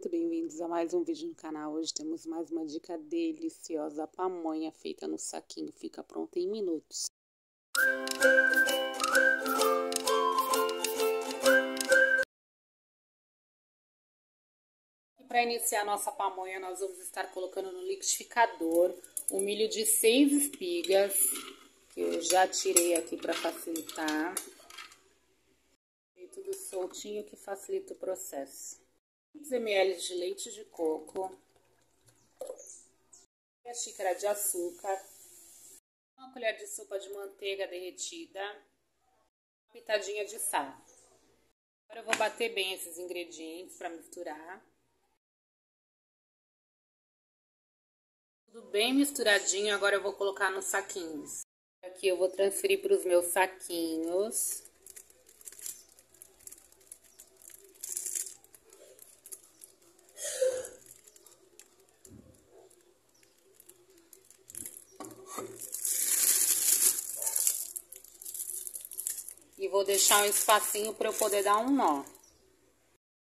muito bem-vindos a mais um vídeo no canal. Hoje temos mais uma dica deliciosa, pamonha feita no saquinho, fica pronta em minutos. E para iniciar a nossa pamonha, nós vamos estar colocando no liquidificador o milho de 6 espigas, que eu já tirei aqui para facilitar. Tudo soltinho que facilita o processo. 500 ml de leite de coco, meia xícara de açúcar, uma colher de sopa de manteiga derretida, uma pitadinha de sal. Agora eu vou bater bem esses ingredientes para misturar. Tudo bem misturadinho, agora eu vou colocar nos saquinhos. Aqui eu vou transferir para os meus saquinhos. E vou deixar um espacinho para eu poder dar um nó.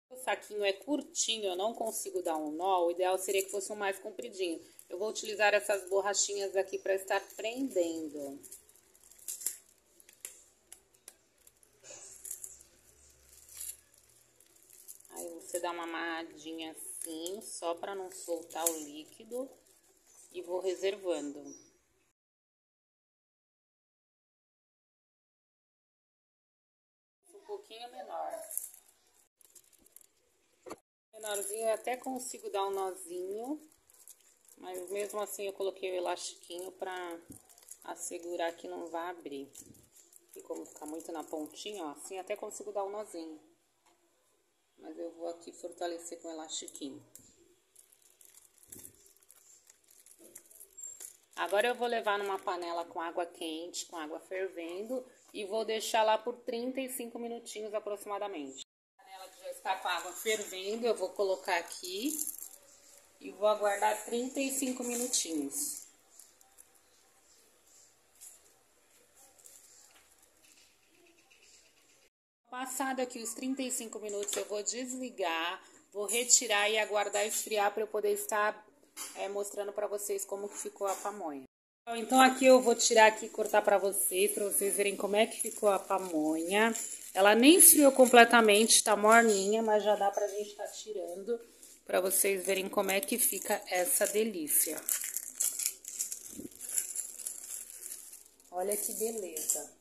O saquinho é curtinho, eu não consigo dar um nó. O ideal seria que fosse um mais compridinho. Eu vou utilizar essas borrachinhas aqui para estar prendendo. Aí você dá uma amarradinha assim, só para não soltar o líquido. E vou reservando. Um pouquinho menorzinho, eu até consigo dar um nozinho, mas mesmo assim eu coloquei o elastiquinho para assegurar que não vai abrir, e como ficar muito na pontinha, ó, assim até consigo dar um nozinho, mas eu vou aqui fortalecer com o elastiquinho. Agora eu vou levar numa panela com água quente, com água fervendo, e vou deixar lá por 35 minutinhos aproximadamente. A panela que já está com a água fervendo, eu vou colocar aqui e vou aguardar 35 minutinhos. Passado aqui os 35 minutos, eu vou desligar, vou retirar e aguardar esfriar para eu poder estar mostrando para vocês como que ficou a pamonha. Então aqui eu vou tirar aqui e cortar para vocês verem como é que ficou a pamonha. Ela nem esfriou completamente, tá morninha, mas já dá pra gente estar tirando para vocês verem como é que fica essa delícia. Olha que beleza.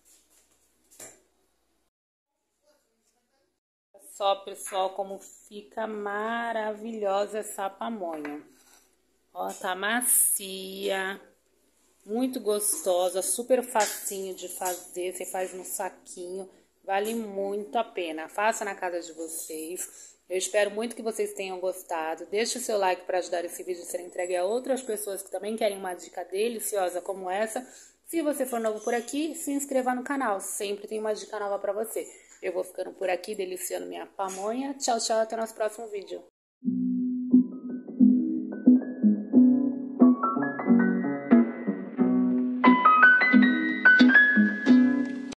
Olha só, pessoal, como fica maravilhosa essa pamonha. Ó, tá macia. Muito gostosa, super facinho de fazer, você faz no saquinho, vale muito a pena. Faça na casa de vocês, eu espero muito que vocês tenham gostado. Deixe o seu like para ajudar esse vídeo a ser entregue a outras pessoas que também querem uma dica deliciosa como essa. Se você for novo por aqui, se inscreva no canal, sempre tem uma dica nova para você. Eu vou ficando por aqui, deliciando minha pamonha. Tchau, tchau, até o nosso próximo vídeo.